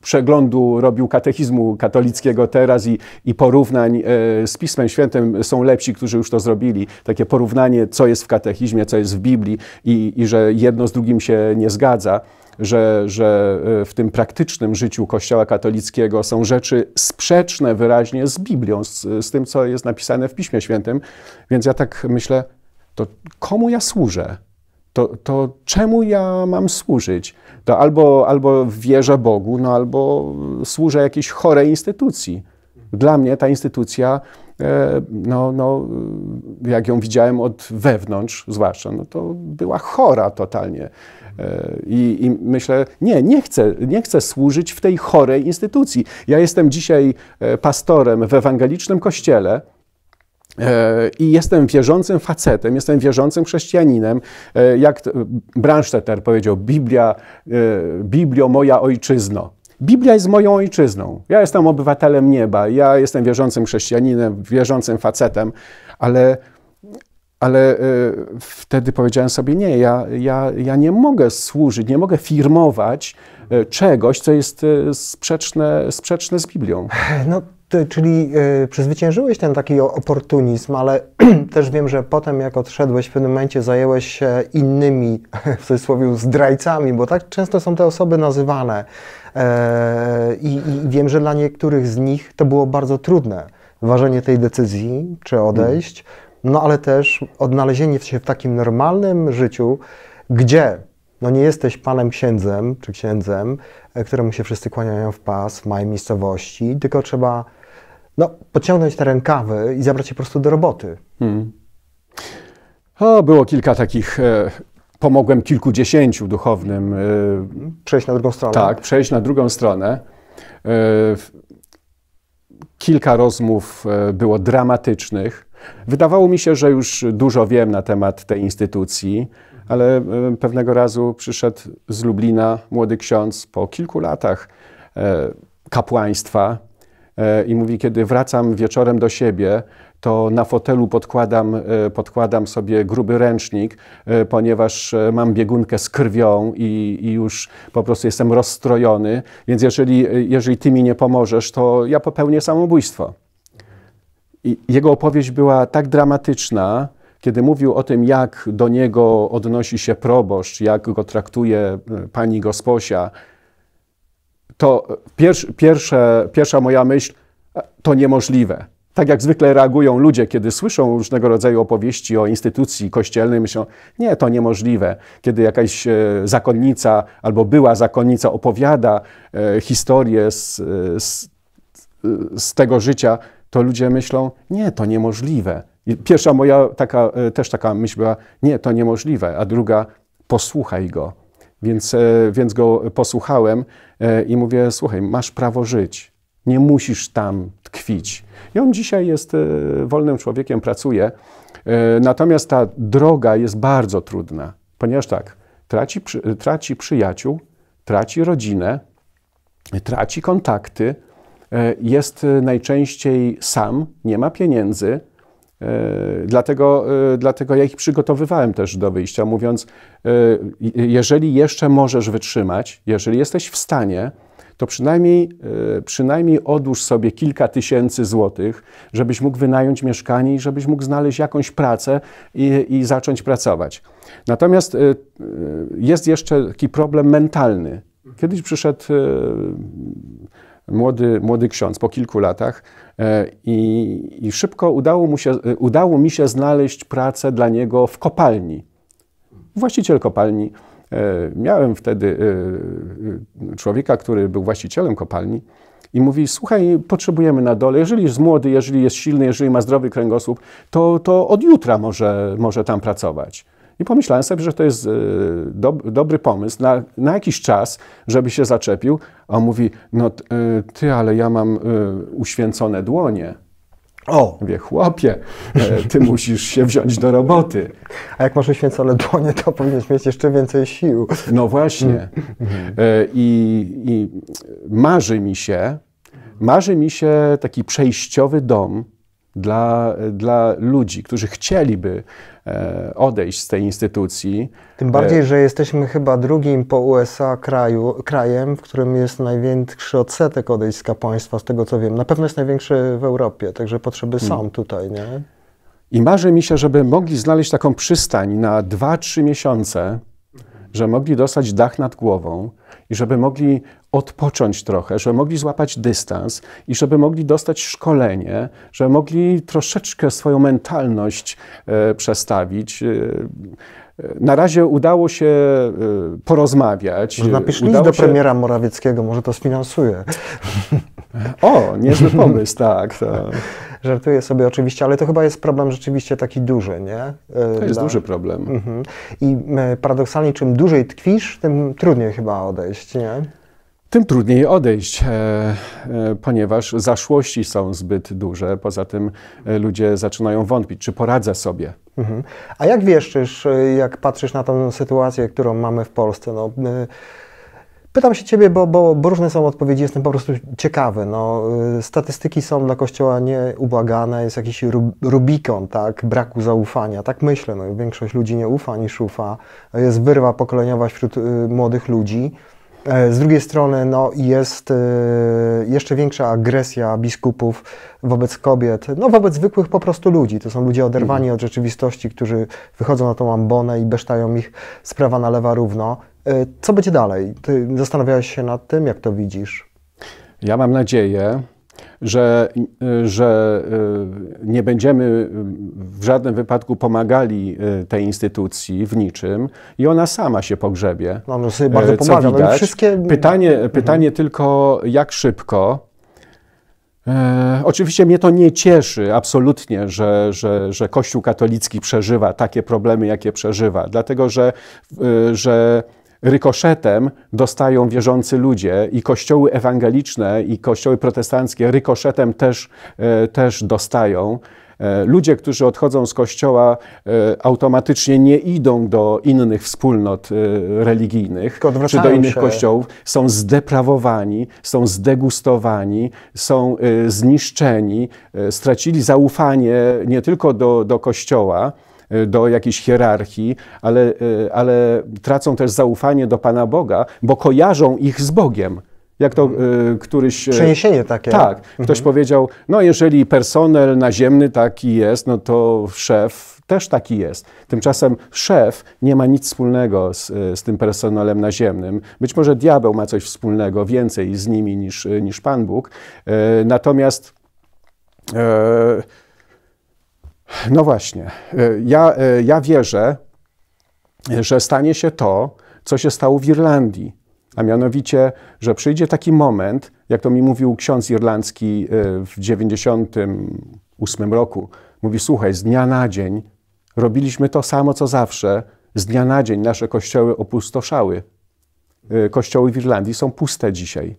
przeglądu robił katechizmu katolickiego teraz i, i porównań z Pismem Świętym, są lepsi, którzy już to zrobili. Takie porównanie, co jest w katechizmie, co jest w Biblii i, i że jedno z drugim się nie zgadza, że, że w tym praktycznym życiu Kościoła katolickiego są rzeczy sprzeczne wyraźnie z Biblią, z, z tym, co jest napisane w Piśmie Świętym. Więc ja tak myślę, to komu ja służę? To, to czemu ja mam służyć? To albo, albo wierzę Bogu, no albo służę jakiejś chorej instytucji. Dla mnie ta instytucja, no, no, jak ją widziałem od wewnątrz zwłaszcza, no to była chora totalnie. I, i myślę, nie, nie chcę, nie chcę służyć w tej chorej instytucji. Ja jestem dzisiaj pastorem w ewangelicznym kościele, i jestem wierzącym facetem, jestem wierzącym chrześcijaninem. Jak Brandstetter powiedział, Biblia, Biblio moja ojczyzno. Biblia jest moją ojczyzną. Ja jestem obywatelem nieba, ja jestem wierzącym chrześcijaninem, wierzącym facetem, ale, ale wtedy powiedziałem sobie, nie, ja, ja, ja nie mogę służyć, nie mogę firmować czegoś, co jest sprzeczne, sprzeczne z Biblią. No. Ty, czyli y, przezwyciężyłeś ten taki oportunizm, ale też wiem, że potem jak odszedłeś, w pewnym momencie zajęłeś się innymi, w cudzysłowie, zdrajcami, bo tak często są te osoby nazywane. E, i, I wiem, że dla niektórych z nich to było bardzo trudne, ważenie tej decyzji, czy odejść, no ale też odnalezienie się w takim normalnym życiu, gdzie no nie jesteś panem księdzem, czy księdzem, któremu się wszyscy kłaniają w pas w małej miejscowości, tylko trzeba no, pociągnąć te rękawy i zabrać się po prostu do roboty. Hmm. O, było kilka takich, e, pomogłem kilkudziesięciu duchownym. E, przejść na drugą stronę. Tak, przejść na drugą stronę. E, kilka rozmów było dramatycznych. Wydawało mi się, że już dużo wiem na temat tej instytucji, ale pewnego razu przyszedł z Lublina młody ksiądz po kilku latach kapłaństwa i mówi, kiedy wracam wieczorem do siebie, to na fotelu podkładam, podkładam sobie gruby ręcznik, ponieważ mam biegunkę z krwią i, i już po prostu jestem rozstrojony, więc jeżeli, jeżeli ty mi nie pomożesz, to ja popełnię samobójstwo. I jego opowieść była tak dramatyczna, kiedy mówił o tym, jak do niego odnosi się proboszcz, jak go traktuje pani gosposia, to pierwsze, pierwsze, pierwsza moja myśl, to niemożliwe. Tak jak zwykle reagują ludzie, kiedy słyszą różnego rodzaju opowieści o instytucji kościelnej, myślą, nie, to niemożliwe. Kiedy jakaś zakonnica albo była zakonnica opowiada historię z, z, z tego życia, to ludzie myślą, nie, to niemożliwe. I pierwsza moja taka, też taka myśl była, nie, to niemożliwe, a druga, posłuchaj go. Więc, więc go posłuchałem i mówię, słuchaj, masz prawo żyć, nie musisz tam tkwić. I on dzisiaj jest wolnym człowiekiem, pracuje, natomiast ta droga jest bardzo trudna, ponieważ tak, traci, traci przyjaciół, traci rodzinę, traci kontakty, jest najczęściej sam, nie ma pieniędzy. Dlatego, dlatego ja ich przygotowywałem też do wyjścia, mówiąc, jeżeli jeszcze możesz wytrzymać, jeżeli jesteś w stanie, to przynajmniej, przynajmniej odłóż sobie kilka tysięcy złotych, żebyś mógł wynająć mieszkanie i żebyś mógł znaleźć jakąś pracę i, i zacząć pracować. Natomiast jest jeszcze taki problem mentalny. Kiedyś przyszedł młody, młody ksiądz po kilku latach i, i szybko udało mu się, udało mi się znaleźć pracę dla niego w kopalni. Właściciel kopalni. Miałem wtedy człowieka, który był właścicielem kopalni i mówi, słuchaj, potrzebujemy na dole, jeżeli jest młody, jeżeli jest silny, jeżeli ma zdrowy kręgosłup, to, to od jutra może, może tam pracować. I pomyślałem sobie, że to jest do, dobry pomysł na, na jakiś czas, żeby się zaczepił. A on mówi, no ty, ale ja mam uświęcone dłonie. O, wie, chłopie, ty musisz się wziąć do roboty. A jak masz uświęcone dłonie, to powinieneś mieć jeszcze więcej sił. No właśnie. I, i marzy mi się, marzy mi się taki przejściowy dom dla, dla ludzi, którzy chcieliby odejść z tej instytucji. Tym bardziej, że jesteśmy chyba drugim po U S A kraju, krajem, w którym jest największy odsetek odejść z kapłaństwa, z tego co wiem. Na pewno jest największy w Europie, także potrzeby są hmm. tutaj, nie? I marzy mi się, żeby mogli znaleźć taką przystań na dwa, trzy miesiące, że mogli dostać dach nad głową i żeby mogli odpocząć trochę, żeby mogli złapać dystans i żeby mogli dostać szkolenie, żeby mogli troszeczkę swoją mentalność e, przestawić. E, na razie udało się e, porozmawiać. Może napisz list do się... premiera Morawieckiego, może to sfinansuje. O, niezły pomysł, tak. To... Żartuję sobie oczywiście, ale to chyba jest problem rzeczywiście taki duży, nie? To jest Dla... duży problem. Mhm. I paradoksalnie, czym dłużej tkwisz, tym trudniej chyba odejść, nie? Tym trudniej odejść, ponieważ zaszłości są zbyt duże. Poza tym ludzie zaczynają wątpić, czy poradzę sobie. Mhm. A jak wieszczysz, jak patrzysz na tę sytuację, którą mamy w Polsce? No, pytam się ciebie, bo, bo, bo różne są odpowiedzi, jestem po prostu ciekawy. No, statystyki są dla Kościoła nieubłagane, jest jakiś rubikon, tak? Braku zaufania, tak myślę. No, większość ludzi nie ufa niż ufa. Jest wyrwa pokoleniowa wśród młodych ludzi. Z drugiej strony no, jest jeszcze większa agresja biskupów wobec kobiet, no, wobec zwykłych po prostu ludzi. To są ludzie oderwani od rzeczywistości, którzy wychodzą na tą ambonę i besztają ich z prawa na lewa równo. Co będzie dalej? Ty zastanawiałeś się nad tym, jak to widzisz? Ja mam nadzieję, że, że nie będziemy w żadnym wypadku pomagali tej instytucji w niczym i ona sama się pogrzebie. No, no sobie bardzo pomaga. No wszystkie... Pytanie, pytanie mhm. tylko, jak szybko. E, oczywiście mnie to nie cieszy absolutnie, że, że, że Kościół katolicki przeżywa takie problemy, jakie przeżywa. Dlatego, że, że rykoszetem dostają wierzący ludzie i kościoły ewangeliczne i kościoły protestanckie rykoszetem też, też dostają. Ludzie, którzy odchodzą z kościoła, automatycznie nie idą do innych wspólnot religijnych czy do innych się. kościołów. Są zdeprawowani, są zdegustowani, są zniszczeni, stracili zaufanie nie tylko do, do kościoła, do jakiejś hierarchii, ale, ale tracą też zaufanie do Pana Boga, bo kojarzą ich z Bogiem. Jak to y, któryś... Przeniesienie takie. Tak. Ktoś mhm. powiedział, no jeżeli personel naziemny taki jest, no to szef też taki jest. Tymczasem szef nie ma nic wspólnego z, z tym personelem naziemnym. Być może diabeł ma coś wspólnego, więcej z nimi niż, niż Pan Bóg. Y, natomiast... Y, No właśnie. Ja, ja wierzę, że stanie się to, co się stało w Irlandii, a mianowicie, że przyjdzie taki moment, jak to mi mówił ksiądz irlandzki w dziewięćdziesiątym ósmym roku. Mówi, słuchaj, z dnia na dzień robiliśmy to samo, co zawsze. Z dnia na dzień nasze kościoły opustoszały. Kościoły w Irlandii są puste dzisiaj.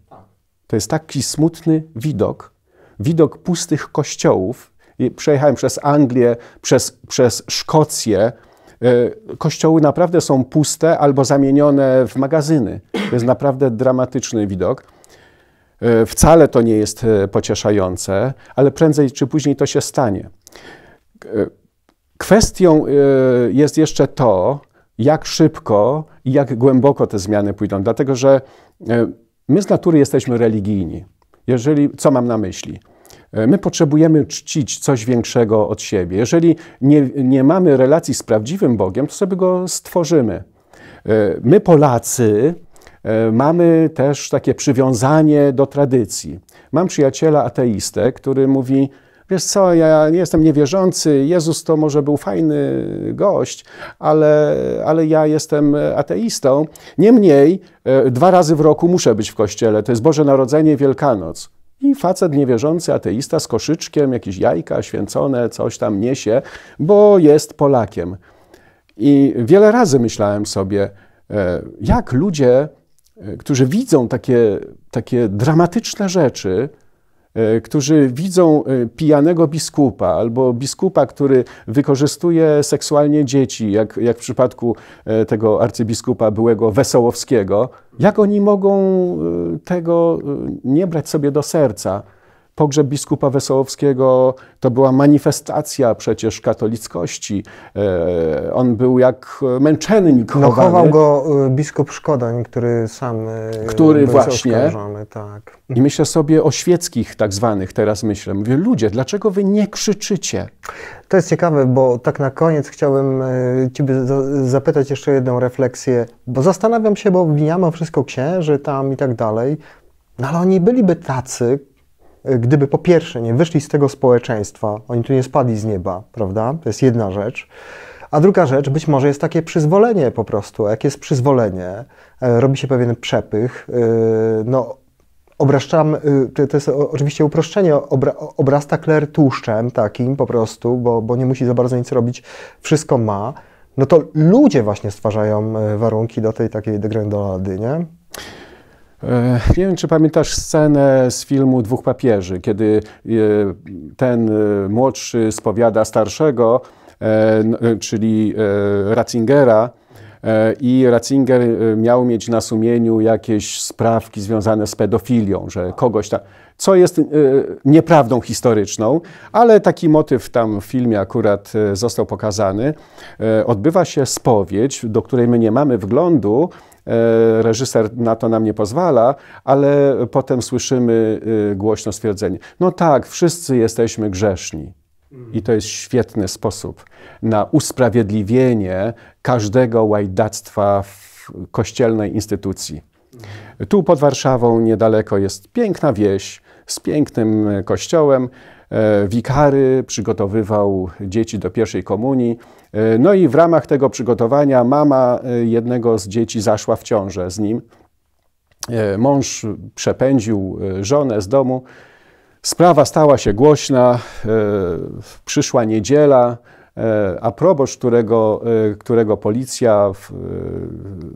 To jest taki smutny widok, widok pustych kościołów. I przejechałem przez Anglię, przez, przez Szkocję. Kościoły naprawdę są puste albo zamienione w magazyny. To jest naprawdę dramatyczny widok. Wcale to nie jest pocieszające, ale prędzej czy później to się stanie. Kwestią jest jeszcze to, jak szybko i jak głęboko te zmiany pójdą. Dlatego, że My z natury jesteśmy religijni. Jeżeli, co mam na myśli? My potrzebujemy czcić coś większego od siebie. Jeżeli nie, nie mamy relacji z prawdziwym Bogiem, to sobie go stworzymy. My, Polacy, mamy też takie przywiązanie do tradycji. Mam przyjaciela ateistę, który mówi: wiesz co, ja nie jestem niewierzący, Jezus to może był fajny gość, ale, ale ja jestem ateistą. Niemniej dwa razy w roku muszę być w kościele, to jest Boże Narodzenie i Wielkanoc. I facet niewierzący, ateista z koszyczkiem, jakieś jajka święcone, coś tam niesie, bo jest Polakiem. I wiele razy myślałem sobie, jak ludzie, którzy widzą takie, takie dramatyczne rzeczy, którzy widzą pijanego biskupa albo biskupa, który wykorzystuje seksualnie dzieci, jak, jak w przypadku tego arcybiskupa byłego Wesołowskiego, jak oni mogą tego nie brać sobie do serca? Pogrzeb biskupa Wesołowskiego to była manifestacja przecież katolickości. On był jak męczennik. No, chował go biskup Szkodań, który sam który był właśnie. Tak. I myślę sobie o świeckich tak zwanych teraz myślę. Mówię, ludzie, dlaczego wy nie krzyczycie? To jest ciekawe, bo tak na koniec chciałbym ciebie zapytać jeszcze jedną refleksję, bo zastanawiam się, bo obwiniamy wszystko księży tam i tak dalej, no ale oni byliby tacy, gdyby po pierwsze nie wyszli z tego społeczeństwa, oni tu nie spadli z nieba, prawda? To jest jedna rzecz. A druga rzecz, być może jest takie przyzwolenie po prostu. Jak jest przyzwolenie, robi się pewien przepych, no obraszczam, to jest oczywiście uproszczenie, obra, obrasta kler tłuszczem takim po prostu, bo, bo nie musi za bardzo nic robić, wszystko ma. No to ludzie właśnie stwarzają warunki do tej takiej degrendolady, nie? Nie wiem, czy pamiętasz scenę z filmu Dwóch papieży, kiedy ten młodszy spowiada starszego, czyli Ratzingera, i Ratzinger miał mieć na sumieniu jakieś sprawki związane z pedofilią, że kogoś tam, co jest nieprawdą historyczną, ale taki motyw tam w filmie akurat został pokazany. Odbywa się spowiedź, do której my nie mamy wglądu, reżyser na to nam nie pozwala, ale potem słyszymy głośno stwierdzenie: no tak, wszyscy jesteśmy grzeszni. I to jest świetny sposób na usprawiedliwienie każdego łajdactwa w kościelnej instytucji. Tu pod Warszawą niedaleko jest piękna wieś z pięknym kościołem. Wikary przygotowywał dzieci do pierwszej komunii. No i w ramach tego przygotowania mama jednego z dzieci zaszła w ciążę z nim. Mąż przepędził żonę z domu. Sprawa stała się głośna, przyszła niedziela, a proboszcz, którego, którego policja w,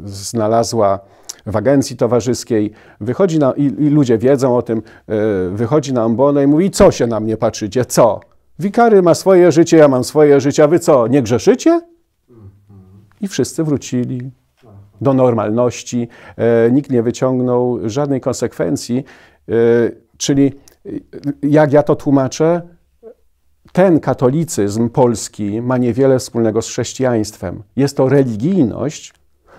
znalazła w agencji towarzyskiej, wychodzi na, i, i ludzie wiedzą o tym, wychodzi na ambonę i mówi: co się na mnie patrzycie, co? Wikary ma swoje życie, ja mam swoje życie, a wy co, nie grzeszycie? I wszyscy wrócili do normalności, nikt nie wyciągnął żadnej konsekwencji, czyli jak ja to tłumaczę, ten katolicyzm polski ma niewiele wspólnego z chrześcijaństwem. Jest to religijność,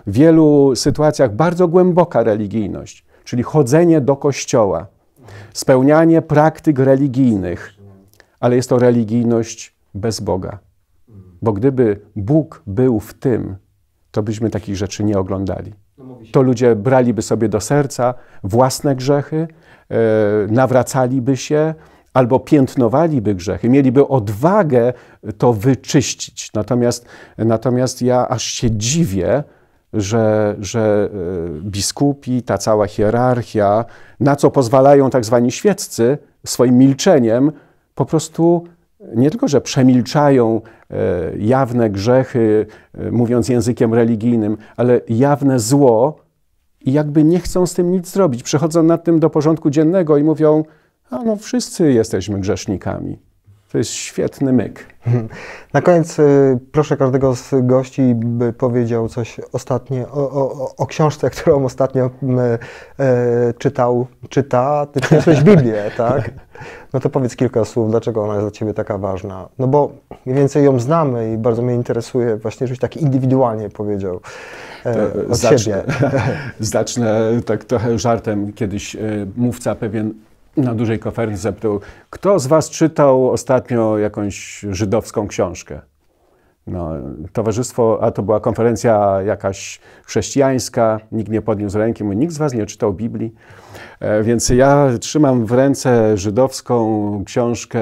w wielu sytuacjach bardzo głęboka religijność, czyli chodzenie do kościoła, spełnianie praktyk religijnych, ale jest to religijność bez Boga. Bo gdyby Bóg był w tym, to byśmy takich rzeczy nie oglądali. To ludzie braliby sobie do serca własne grzechy, nawracaliby się albo piętnowaliby grzechy, mieliby odwagę to wyczyścić. Natomiast, natomiast ja aż się dziwię, że, że biskupi, ta cała hierarchia, na co pozwalają tak zwani świeccy swoim milczeniem, po prostu nie tylko, że przemilczają jawne grzechy, mówiąc językiem religijnym, ale jawne zło, i jakby nie chcą z tym nic zrobić. Przechodzą nad tym do porządku dziennego i mówią: a no wszyscy jesteśmy grzesznikami. To jest świetny myk. Na koniec y, proszę każdego z gości, by powiedział coś ostatnie o, o, o książce, którą ostatnio y, y, czytał, czyta. Ty czytałeś Biblię, tak? No to powiedz kilka słów, dlaczego ona jest dla Ciebie taka ważna. No bo mniej więcej ją znamy i bardzo mnie interesuje właśnie, żebyś tak indywidualnie powiedział y, od zacznę, siebie. Zacznę tak trochę żartem. Kiedyś y, mówca pewien na dużej konferencji zapytał, kto z was czytał ostatnio jakąś żydowską książkę? No, towarzystwo, a to była konferencja jakaś chrześcijańska, nikt nie podniósł ręki, mówi, nikt z was nie czytał Biblii. E, więc ja trzymam w ręce żydowską książkę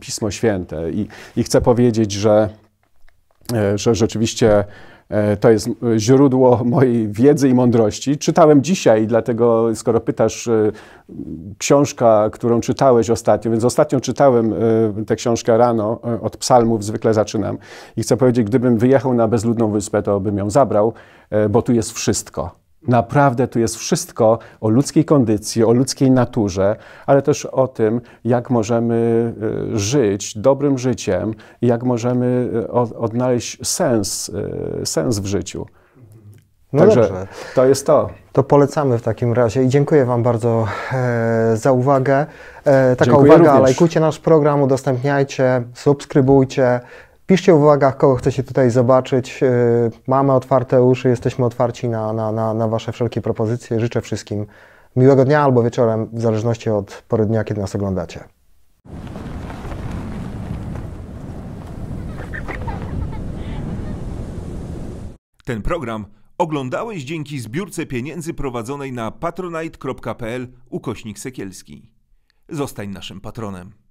Pismo Święte i, i chcę powiedzieć, że, że rzeczywiście to jest źródło mojej wiedzy i mądrości. Czytałem dzisiaj, dlatego skoro pytasz, książka, którą czytałeś ostatnio, więc ostatnio czytałem tę książkę rano, od psalmów zwykle zaczynam. I chcę powiedzieć, gdybym wyjechał na bezludną wyspę, to bym ją zabrał, bo tu jest wszystko. Naprawdę tu jest wszystko o ludzkiej kondycji, o ludzkiej naturze, ale też o tym, jak możemy żyć dobrym życiem, jak możemy odnaleźć sens, sens w życiu. No Także dobrze. To jest to. To polecamy w takim razie i dziękuję Wam bardzo e, za uwagę. E, taka dziękuję uwaga, również. Lajkujcie nasz program, udostępniajcie, subskrybujcie. Piszcie w uwagach, kogo chcecie tutaj zobaczyć. Mamy otwarte uszy, jesteśmy otwarci na, na, na, na Wasze wszelkie propozycje. Życzę wszystkim miłego dnia albo wieczorem, w zależności od pory dnia, kiedy nas oglądacie. Ten program oglądałeś dzięki zbiórce pieniędzy prowadzonej na patronite kropka pl ukośnik Sekielski. Zostań naszym patronem.